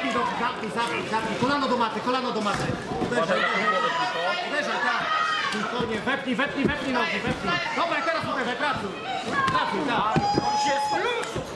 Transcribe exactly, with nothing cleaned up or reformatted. Kopnij do zamknij, zamknij, zamknij. Kolano do maty, kolano do maty. Uderzaj, uderzaj, tak. Spokojnie, wepnij, wepnij, wepnij nogi, wepnij. Dobra, teraz tutaj, pracuj. Pracuj, tak. On się jest